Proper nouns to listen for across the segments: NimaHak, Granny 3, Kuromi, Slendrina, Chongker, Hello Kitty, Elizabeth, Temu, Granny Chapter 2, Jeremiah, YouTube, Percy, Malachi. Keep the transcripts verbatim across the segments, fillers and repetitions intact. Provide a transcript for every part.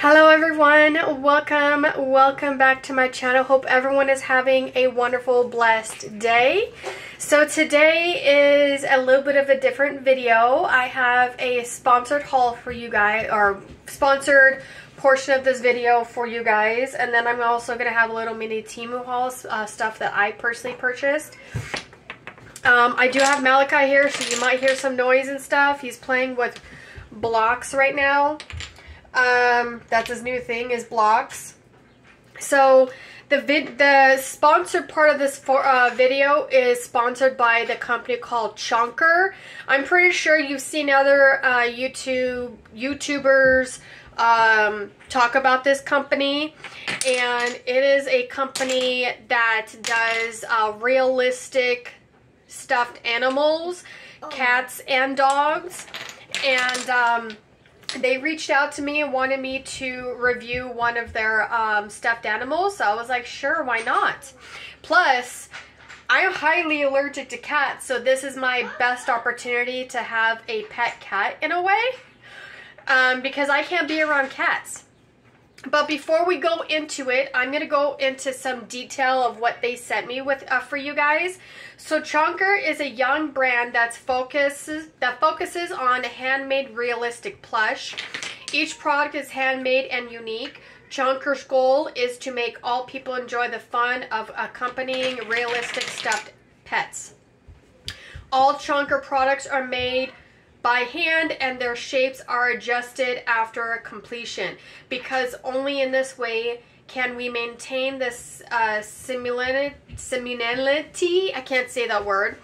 Hello everyone, welcome, welcome back to my channel. Hope everyone is having a wonderful, blessed day. So today is a little bit of a different video. I have a sponsored haul for you guys, or sponsored portion of this video for you guys. And then I'm also going to have a little mini Temu haul, uh, stuff that I personally purchased. Um, I do have Malachi here, so you might hear some noise and stuff. He's playing with blocks right now. Um, that's his new thing, is blocks. So the vid the sponsored part of this for, uh, video is sponsored by the company called Chongker. I'm pretty sure you've seen other uh, YouTube YouTubers um, talk about this company, and it is a company that does uh, realistic stuffed animals, oh. cats and dogs, and um, they reached out to me and wanted me to review one of their um, stuffed animals. So I was like, sure, why not? Plus, I'm highly allergic to cats, so this is my best opportunity to have a pet cat in a way, um, because I can't be around cats. But before we go into it, I'm going to go into some detail of what they sent me with uh, for you guys. So Chongker is a young brand that's focuses, that focuses on handmade realistic plush. Each product is handmade and unique. Chongker's goal is to make all people enjoy the fun of accompanying realistic stuffed pets. All Chongker products are made by hand, and their shapes are adjusted after completion, because only in this way can we maintain this uh, similarity, I can't say that word,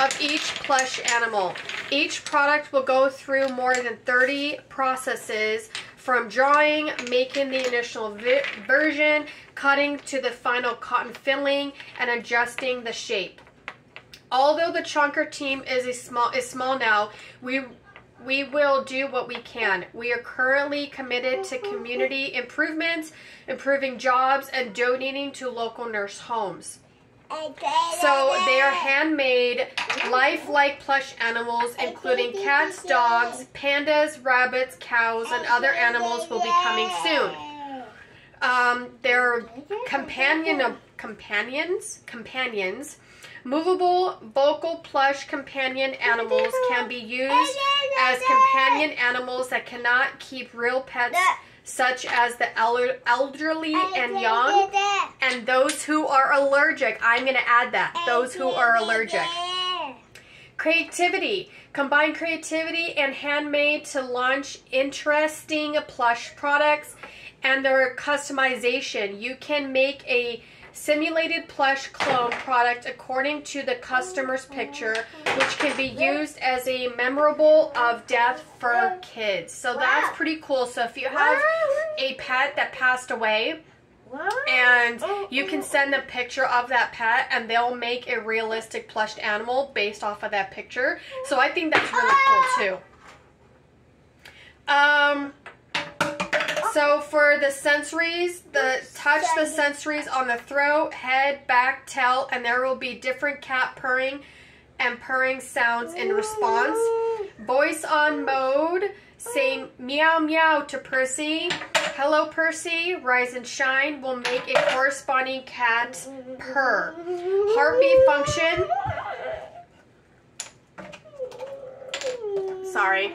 of each plush animal. Each product will go through more than thirty processes, from drawing, making the initial vi version, cutting to the final cotton filling, and adjusting the shape. Although the Chongker team is a small is small now, we we will do what we can. We are currently committed to community improvements, improving jobs, and donating to local nurse homes. So they are handmade, lifelike plush animals, including cats, dogs, pandas, rabbits, cows, and other animals will be coming soon. Um, their companion of companions companions. Movable vocal plush companion animals can be used as companion animals that cannot keep real pets, such as the elderly and young, and those who are allergic. I'm going to add that, those who are allergic. Creativity. Combine creativity and handmade to launch interesting plush products and their customization. You can make a simulated plush clone product according to the customer's picture, which can be used as a memorable of death for kids. So that's pretty cool. So if you have a pet that passed away, and you can send a picture of that pet, and they'll make a realistic plushed animal based off of that picture. So I think that's really cool too. Um... So for the sensories, the touch the sensories on the throat, head, back, tail, and there will be different cat purring and purring sounds in response. Voice on mode, say meow meow to Percy. Hello Percy, rise and shine will make a corresponding cat purr. Heartbeat function. Sorry.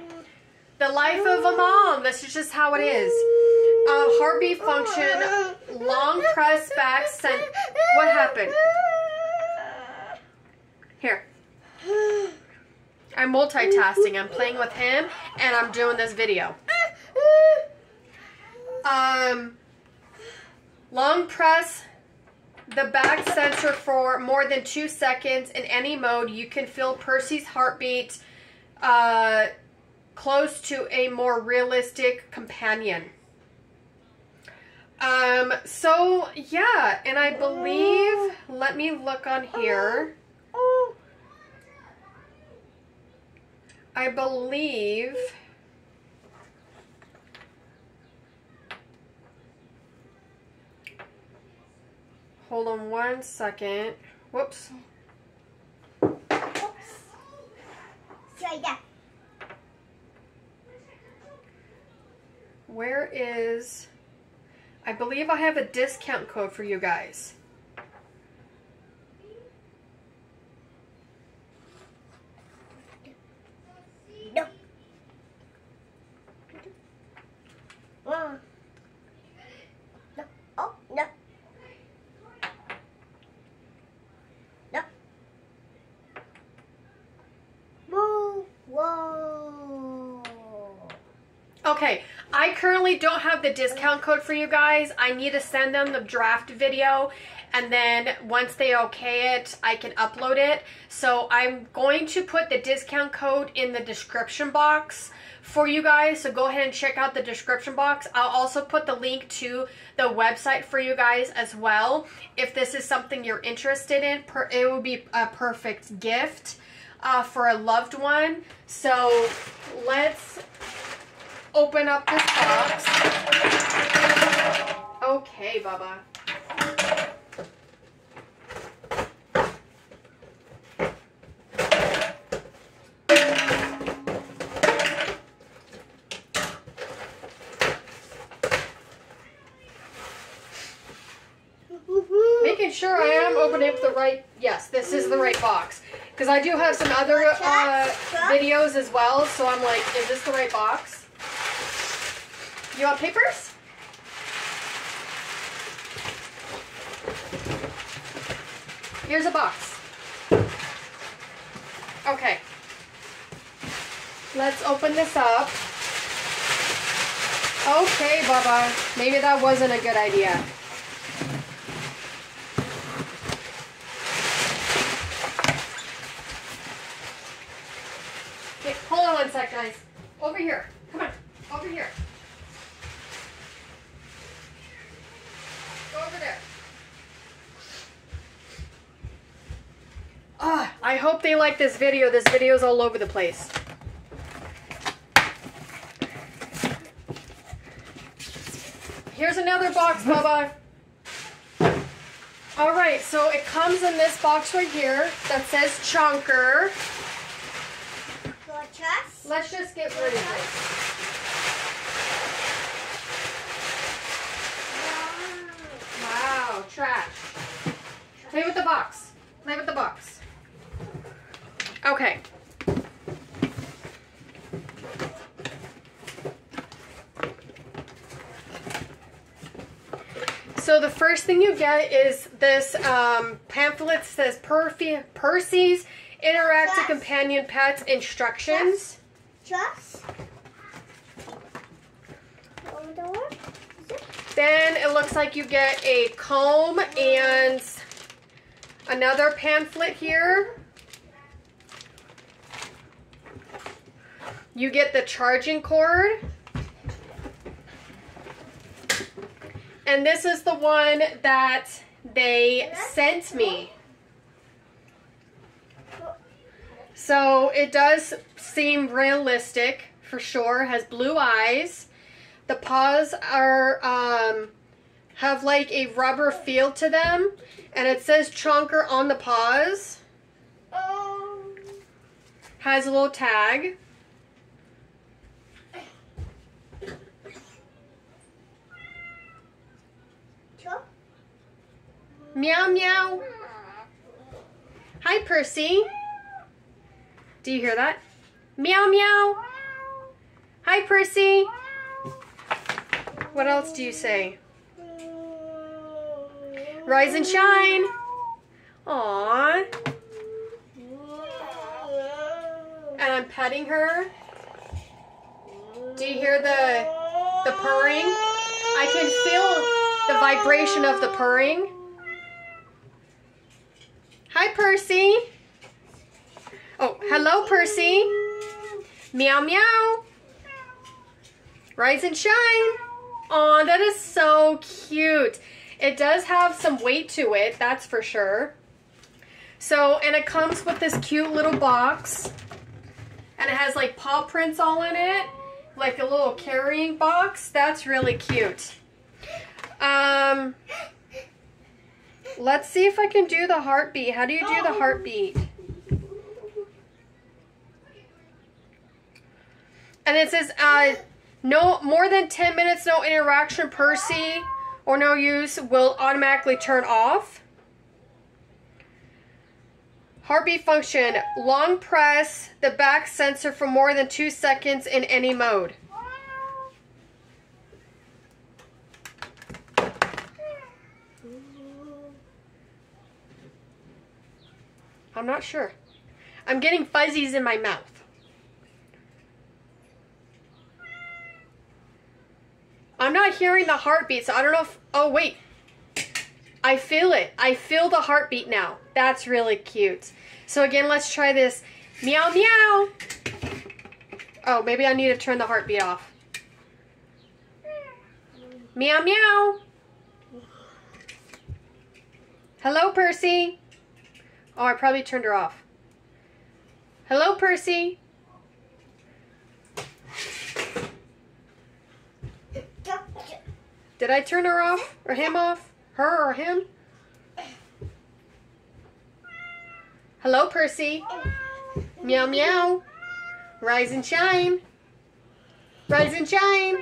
The life of a mom. This is just how it is. Uh, heartbeat function, long press back sent. What happened? Here. I'm multitasking. I'm playing with him and I'm doing this video. Um, long press the back sensor for more than two seconds in any mode. You can feel Percy's heartbeat uh, close to a more realistic companion. Um, so yeah, and I believe, let me look on here. I believe hold on one second. Whoops. Where is... I believe I have a discount code for you guys. No. No. Oh, no. No. Whoa, whoa. Okay. I currently don't have the discount code for you guys. I need to send them the draft video, and then once they okay it, I can upload it. So I'm going to put the discount code in the description box for you guys. So go ahead and check out the description box. I'll also put the link to the website for you guys as well. If this is something you're interested in, it would be a perfect gift uh, for a loved one. So let's... open up this box. Okay, Bubba. Making sure I am opening up the right, yes, this is the right box. Because I do have some other uh, videos as well, so I'm like, is this the right box? You want papers? Here's a box. Okay. Let's open this up. Okay, Bubba. Maybe that wasn't a good idea. Okay, hold on one sec, guys. Over here. Come on. Over here. Over there. Ah, I hope they like this video. This video is all over the place. Here's another box, Bubba. All right, so it comes in this box right here that says Chongker. Let's just get rid of it. Wow, trash. Play with the box. Play with the box. Okay. So the first thing you get is this um, pamphlet that says Perf Percy's Interactive Trust. Companion Pets Instructions. Trust. Trust. Then it looks like you get a comb and another pamphlet here. You get the charging cord. And this is the one that they sent me. So it does seem realistic for sure. Has blue eyes. The paws are, um, have like a rubber feel to them, and it says Chongker on the paws. Um. Has a little tag. Chomp. Meow meow. Hi, Percy. Do you hear that? Meow meow. Hi, Percy. What else do you say? Rise and shine. Aww. And I'm petting her. Do you hear the the purring? I can feel the vibration of the purring. Hi, Percy. Oh, hello, Percy. Meow meow. Rise and shine. Oh, that is so cute. It does have some weight to it, that's for sure. So, and it comes with this cute little box. And it has like paw prints all in it. Like a little carrying box. That's really cute. Um, let's see if I can do the heartbeat. How do you do the heartbeat? And it says, uh... No more than ten minutes, no interaction, Percy, or no use will automatically turn off. Heartbeat function, long press the back sensor for more than two seconds in any mode. I'm not sure. I'm getting fuzzies in my mouth. I'm not hearing the heartbeat, so I don't know if... Oh, wait. I feel it. I feel the heartbeat now. That's really cute. So again, let's try this. Meow, meow. Oh, maybe I need to turn the heartbeat off. Meow, meow. Hello, Percy. Oh, I probably turned her off. Hello, Percy. Did I turn her off? Or him off? Her or him? Hello, Percy. Meow, meow. Rise and shine. Rise and shine.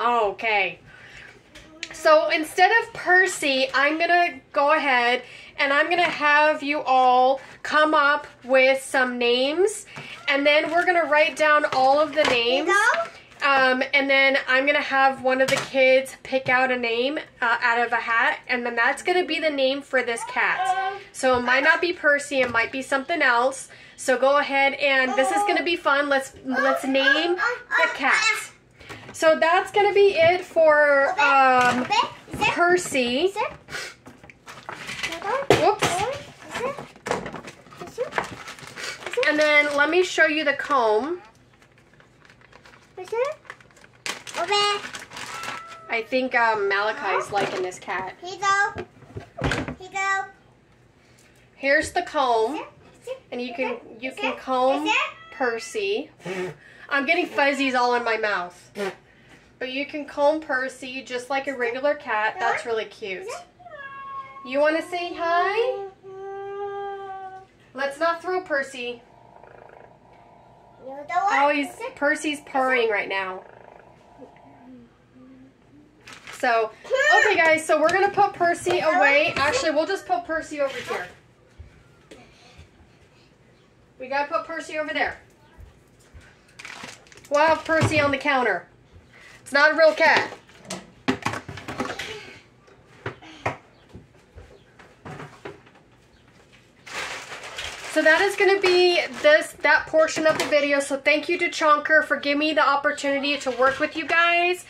Okay. So instead of Percy, I'm going to go ahead and I'm going to have you all come up with some names. And then we're going to write down all of the names. Um, and then I'm going to have one of the kids pick out a name uh, out of a hat. And then that's going to be the name for this cat. So it might not be Percy. It might be something else. So go ahead and this is going to be fun. Let's, let's name the cat. So that's going to be it for um, Percy. Whoops. And then let me show you the comb. I think um, Malachi's liking this cat. Here's the comb. And you can, you can comb Percy. I'm getting fuzzies all in my mouth. But you can comb Percy just like a regular cat. That's really cute. You want to say hi? Let's not throw Percy. Oh, he's, Percy's purring right now. So, okay guys, so we're going to put Percy away. Actually, we'll just put Percy over here. We got to put Percy over there. We'll have Percy on the counter. It's not a real cat. So that is going to be this that portion of the video. So thank you to Chongker for giving me the opportunity to work with you guys.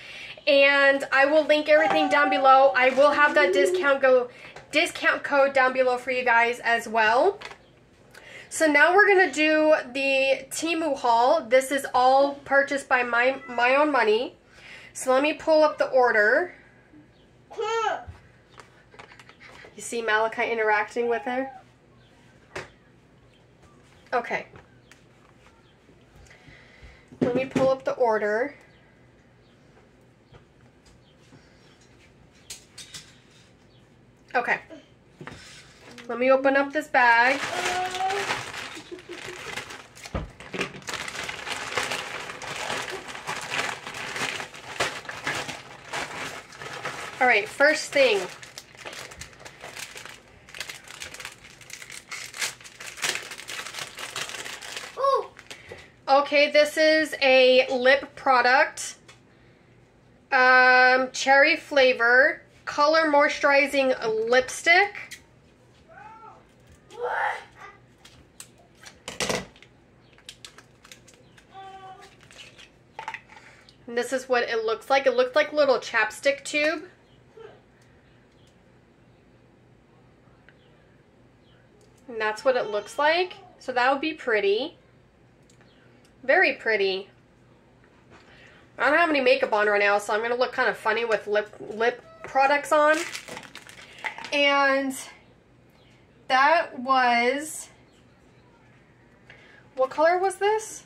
And I will link everything down below. I will have that discount go discount code down below for you guys as well. So now we're going to do the Temu haul. This is all purchased by my my own money. So let me pull up the order. You see Malachi interacting with her? Okay. Let me pull up the order. Okay. Let me open up this bag. All right, first thing. Okay, this is a lip product, um, cherry flavor, color moisturizing lipstick. And this is what it looks like. It looks like a little chapstick tube. And that's what it looks like. So that would be pretty. Very pretty. I don't have any makeup on right now, so I'm going to look kind of funny with lip lip products on. And that was... What color was this?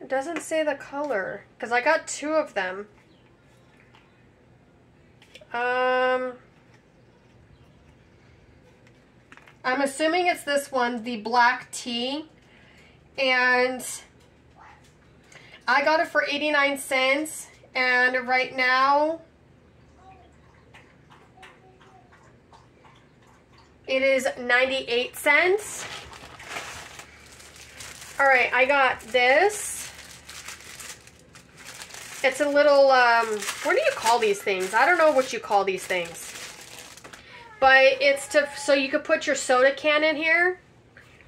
It doesn't say the color, because I got two of them. Um, I'm assuming it's this one, the black tea. And I got it for eighty-nine cents. And right now, it is ninety-eight cents. All right, I got this. It's a little, um, what do you call these things? I don't know what you call these things. But it's to, so you could put your soda can in here.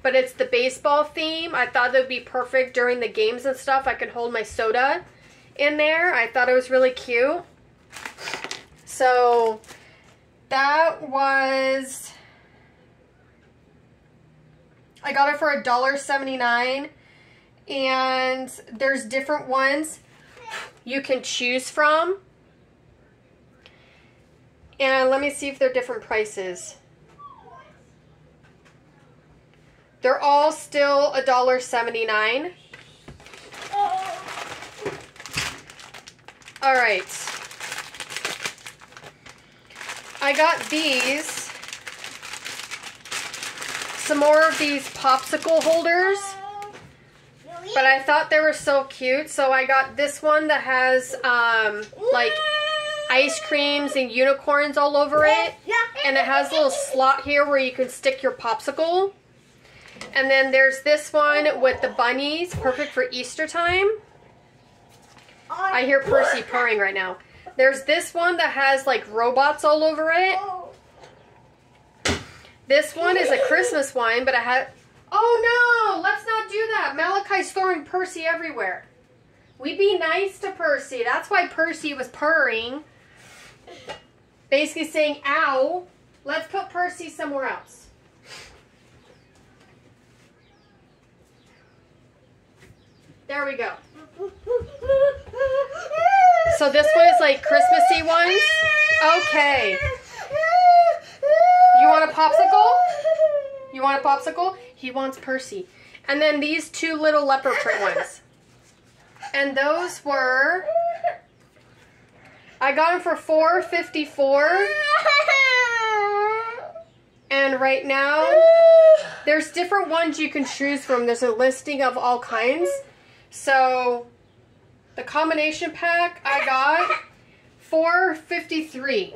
But it's the baseball theme. I thought that would be perfect during the games and stuff. I could hold my soda in there. I thought it was really cute. So that was, I got it for a dollar seventy-nine, and there's different ones you can choose from. And let me see if they're different prices. They're all still a dollar seventy-nine. All right. I got these, some more of these popsicle holders, but I thought they were so cute. So I got this one that has um, like ice creams and unicorns all over it. And it has a little slot here where you can stick your popsicle. And then there's this one with the bunnies, perfect for Easter time. I hear Percy purring right now. There's this one that has like robots all over it. This one is a Christmas one, but I had, oh no, let's not do that. Malachi's throwing Percy everywhere. We be nice to Percy. That's why Percy was purring. Basically saying, ow, let's put Percy somewhere else. There we go. So this one is like Christmassy ones. Okay. You want a popsicle? You want a popsicle? He wants Percy. And then these two little leopard print ones. And those were, I got them for four fifty-four. And right now, there's different ones you can choose from. There's a listing of all kinds. So the combination pack I got four fifty-three.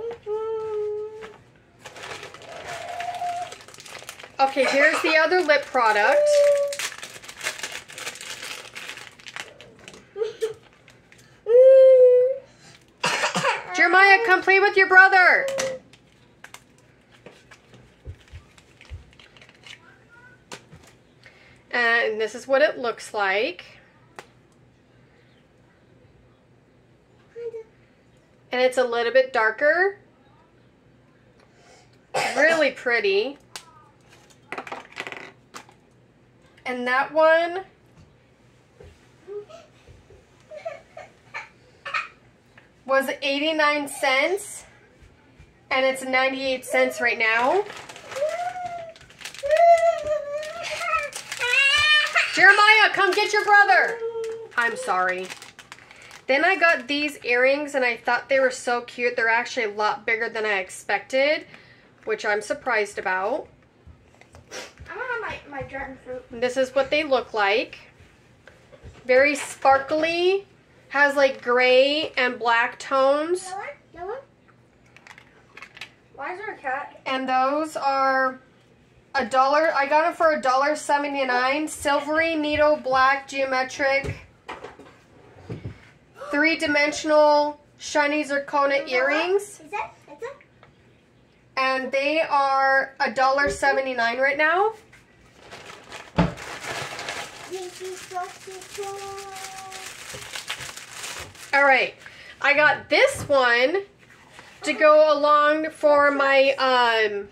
Okay, here's the other lip product. Jeremiah, come play with your brother. And this is what it looks like. And it's a little bit darker. Really pretty. And that one was eighty-nine cents. And it's ninety-eight cents right now. Jeremiah, come get your brother. I'm sorry. Then I got these earrings, and I thought they were so cute. They're actually a lot bigger than I expected, which I'm surprised about. I want my, my dragon fruit. This is what they look like. Very sparkly. Has like gray and black tones. That one? That one? Why is there a cat? And those are a dollar. I got them for a dollar seventy-nine. Silvery needle black geometric. Three-dimensional shiny zircona earrings. Is that, is that? And they are a dollar seventy-nine right now. Alright, I got this one to go along for my um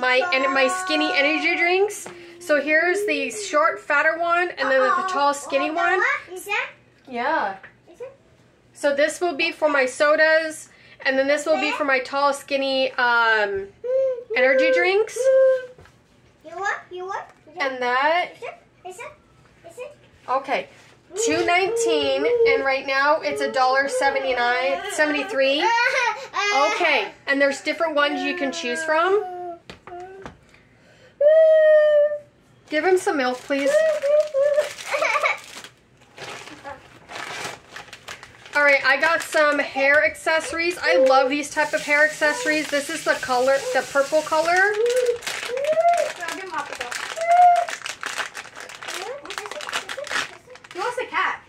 my and my skinny energy drinks. So here's the short fatter one and then the tall skinny one. Is that? Yeah. So this will be for my sodas, and then this will be for my tall, skinny um, energy drinks. And that, okay, two nineteen, and right now it's a dollar seventy-nine, seventy-three. Okay, and there's different ones you can choose from. Give him some milk, please. Alright, I got some hair accessories. I love these type of hair accessories. This is the color, the purple color. He wants a cat.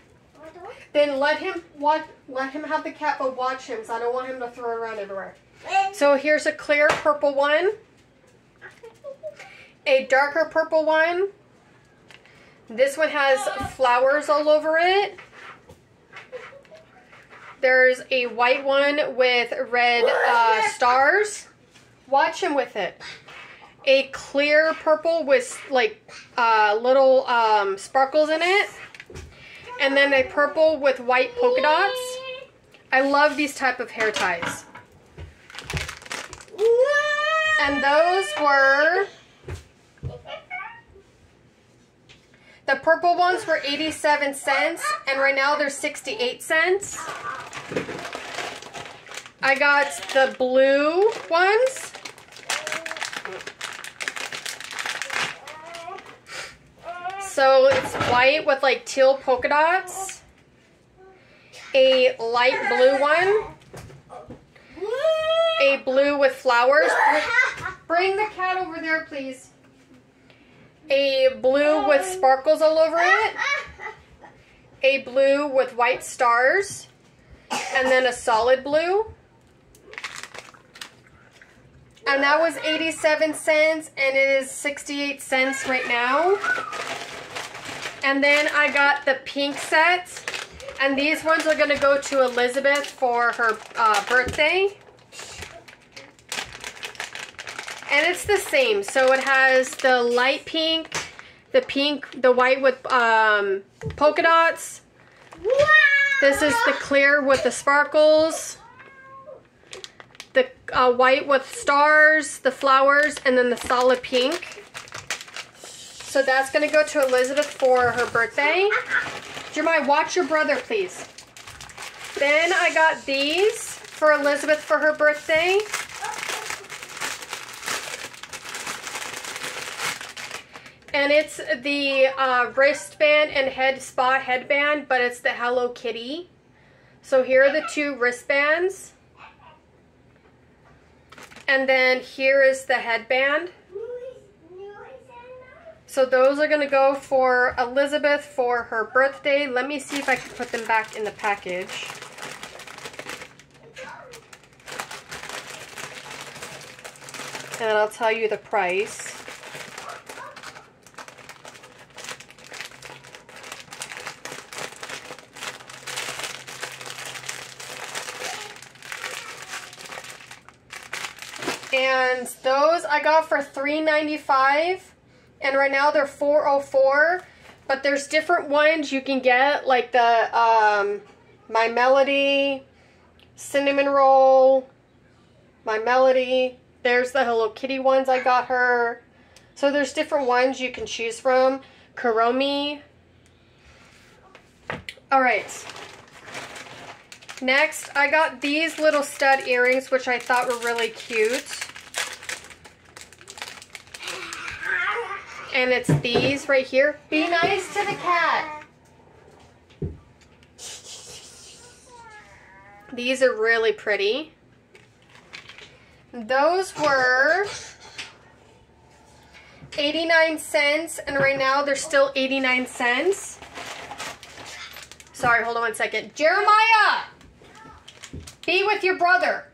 Then let him watch, let him have the cat, but watch him, so I don't want him to throw it around everywhere. So here's a clear purple one, a darker purple one. This one has flowers all over it. There's a white one with red uh, stars. Watch him with it. A clear purple with like uh, little um, sparkles in it. And then a purple with white polka dots. I love these type of hair ties. And those were... The purple ones were eighty-seven cents, and right now they're sixty-eight cents. I got the blue ones. So it's white with like teal polka dots. A light blue one. A blue with flowers. Bring the cat over there, please. A blue with sparkles all over it, a blue with white stars, and then a solid blue. And that was eighty-seven cents, and it is sixty-eight cents right now. And then I got the pink sets, and these ones are gonna go to Elizabeth for her uh, birthday. And it's the same, so it has the light pink, the pink, the white with um, polka dots. Wow. This is the clear with the sparkles, the uh, white with stars, the flowers, and then the solid pink. So that's gonna go to Elizabeth for her birthday. Jeremiah, watch your brother, please. Then I got these for Elizabeth for her birthday. And it's the uh, wristband and head spa headband, but it's the Hello Kitty. So here are the two wristbands. And then here is the headband. So those are going to go for Elizabeth for her birthday. Let me see if I can put them back in the package. And I'll tell you the price. And those I got for three ninety-five, and right now they're four oh four, but there's different ones you can get, like the um, My Melody, Cinnamon Roll, My Melody. There's the Hello Kitty ones I got her. So there's different ones you can choose from. Kuromi. Alright. Next, I got these little stud earrings, which I thought were really cute. And it's these right here. Be nice to the cat. These are really pretty. Those were eighty-nine cents, and right now they're still eighty-nine cents. Sorry, hold on one second. Jeremiah! Be with your brother.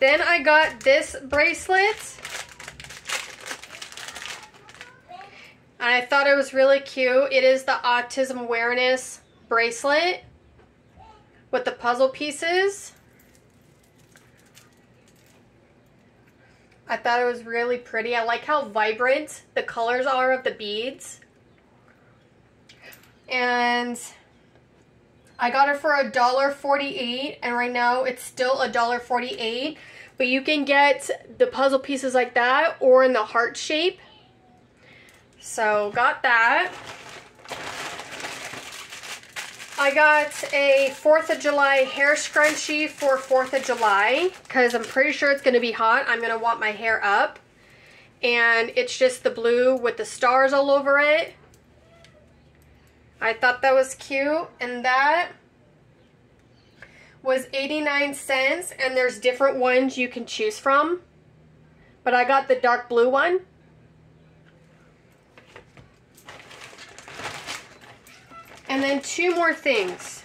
Then I got this bracelet. I thought it was really cute. It is the autism awareness bracelet with the puzzle pieces. I thought it was really pretty. I like how vibrant the colors are of the beads. And I got it for a dollar forty-eight, and right now it's still a dollar forty-eight, but you can get the puzzle pieces like that or in the heart shape. So got that. I got a fourth of July hair scrunchie for fourth of July because I'm pretty sure it's going to be hot. I'm going to want my hair up. and it's just the blue with the stars all over it. I thought that was cute, and that was eighty-nine cents, and there's different ones you can choose from, but I got the dark blue one. And then two more things,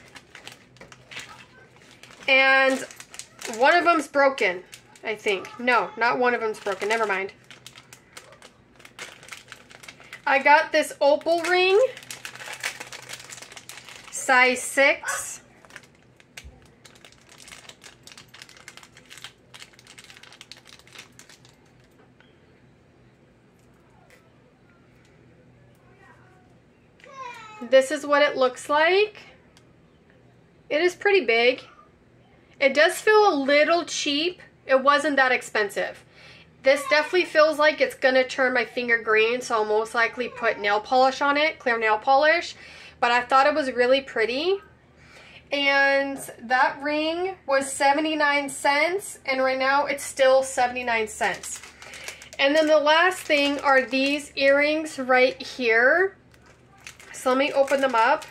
and one of them's broken, I think. No, not one of them's broken. Never mind. I got this opal ring, size six. This is what it looks like. It is pretty big. It does feel a little cheap. It wasn't that expensive. This definitely feels like it's gonna turn my finger green, so I'll most likely put nail polish on it, clear nail polish. But I thought it was really pretty. And that ring was seventy-nine cents, and right now it's still seventy-nine cents. And then the last thing are these earrings right here. So let me open them up.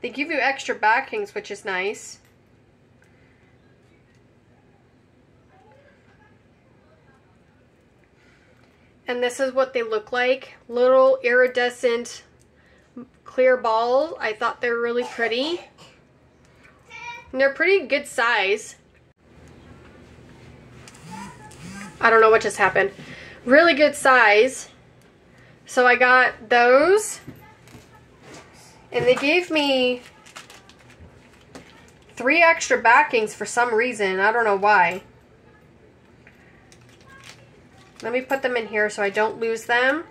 They give you extra backings, which is nice. And this is what they look like. Little iridescent clear balls. I thought they were really pretty. And they're pretty good size. I don't know what just happened. Really good size. So I got those. And they gave me three extra backings for some reason. I don't know why. Let me put them in here so I don't lose them.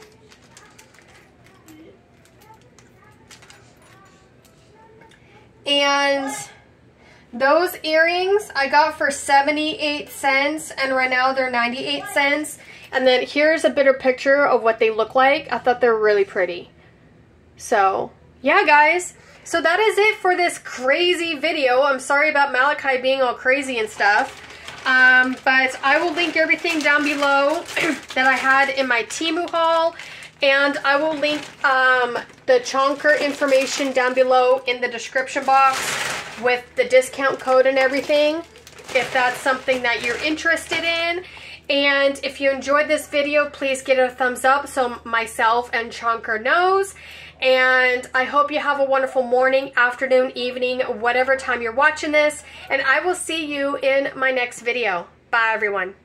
And those earrings I got for seventy-eight cents, and right now they're ninety-eight cents. And then here's a better picture of what they look like. I thought they were really pretty. So yeah, guys, so that is it for this crazy video. I'm sorry about Malachi being all crazy and stuff. Um, but I will link everything down below that I had in my Temu haul. And I will link um, the Chongker information down below in the description box with the discount code and everything, if that's something that you're interested in. And if you enjoyed this video, please give it a thumbs up so myself and Chongker knows. And I hope you have a wonderful morning, afternoon, evening, whatever time you're watching this. And I will see you in my next video. Bye, everyone.